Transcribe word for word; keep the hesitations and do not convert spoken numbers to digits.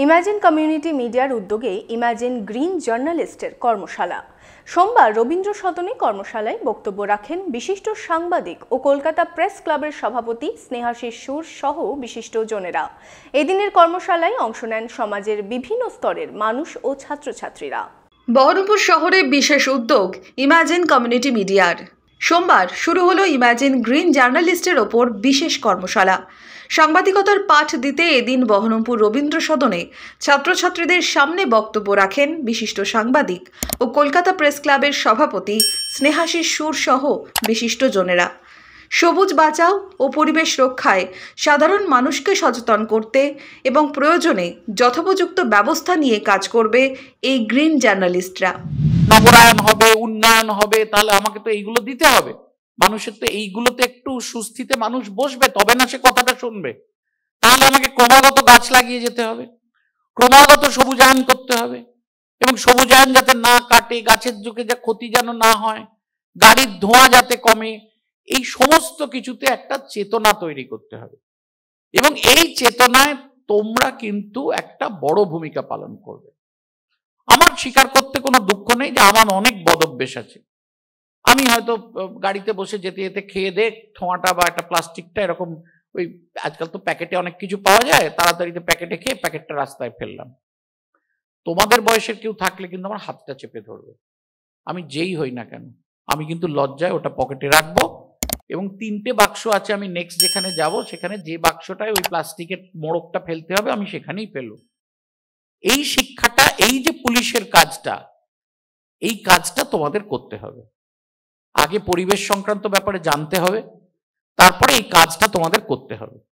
Imagine community मीडियार उद्योगे imagine green जार्नालिस्टेर कर्मशाला सोमवार रवींद्र सदने कर्मशालाय बक्तव्य राखें विशिष्ट सांबादिक और कोलकाता प्रेस क्लाबेर सभापति स्नेहाशीष सुरसह विशिष्ट जनेरा। एदिनेर कर्मशालाय अंश नेन समाजेर विभिन्न स्तरेर मानुष और छात्रछात्रीरा। बहरमपुर शहरे विशेष उद्योग इमाजिन कम्युनिटी मीडियार। सोमवार शुरू हलो इमाजिन ग्रीन जार्नालिस्टर ओपर विशेष कर्मशाला। सांबादिकतार पाठ दीते एदिन बहरमपुर रवींद्र सदने छात्रछात्रीदेर सामने बक्तव्य राखें विशिष्ट सांबादिक और कोलकाता प्रेस क्लाबेर सभापति स्नेहाशीष सुरसह विशिष्ट जनेरा। सबुज बाँचाओ और परिवेश रक्षाय साधारण मानुषके सचेतन करते एवं प्रयोजने यथोपयुक्त व्यवस्था निये काज करबे एई ग्रीन जार्नालिस्टरा। নবরায়ণ হবে, উন্নয়ন হবে, তাহলে আমাকে তো এইগুলো দিতে হবে। মানুষের তো এইগুলোতে একটু সুস্থিতে মানুষ বসবে তবে না সে কথাটা শুনবে। তাহলে আমাকে ক্রমাগত গাছ লাগিয়ে যেতে হবে, ক্রমাগত সবুজায়ন করতে হবে এবং সবুজায়ন যাতে না কাটে, গাছের যুগে যা ক্ষতি যেন না হয়, গাড়ির ধোঁয়া যাতে কমে, এই সমস্ত কিছুতে একটা চেতনা তৈরি করতে হবে এবং এই চেতনায় তোমরা কিন্তু একটা বড় ভূমিকা পালন করবে। আমার স্বীকার করতে কোনো দুঃখ নেই যে আমার অনেক বদভ্যাস আছে। আমি হয়তো গাড়িতে বসে যেতে যেতে খেয়ে দেখ ধোঁয়াটা বা একটা প্লাস্টিকটা এরকম, ওই আজকাল তো প্যাকেটে অনেক কিছু পাওয়া যায়, তাড়াতাড়িতে প্যাকেটে খেয়ে প্যাকেটটা রাস্তায় ফেললাম। তোমাদের বয়সের কেউ থাকলে কিন্তু আমার হাতটা চেপে ধরবে, আমি যেই হই না কেন। আমি কিন্তু লজ্জায় ওটা পকেটে রাখবো এবং তিনটে বাক্স আছে, আমি নেক্সট যেখানে যাব সেখানে যে বাক্সটায় ওই প্লাস্টিকের মোড়কটা ফেলতে হবে আমি সেখানেই ফেলব। এই শিক্ষাটা, এই যে পুলিশের কাজটা, এই কাজটা তোমাদের করতে হবে। আগে পরিবেশ সংক্রান্ত ব্যাপারে জানতে হবে, তারপরে এই কাজটা তোমাদের করতে হবে।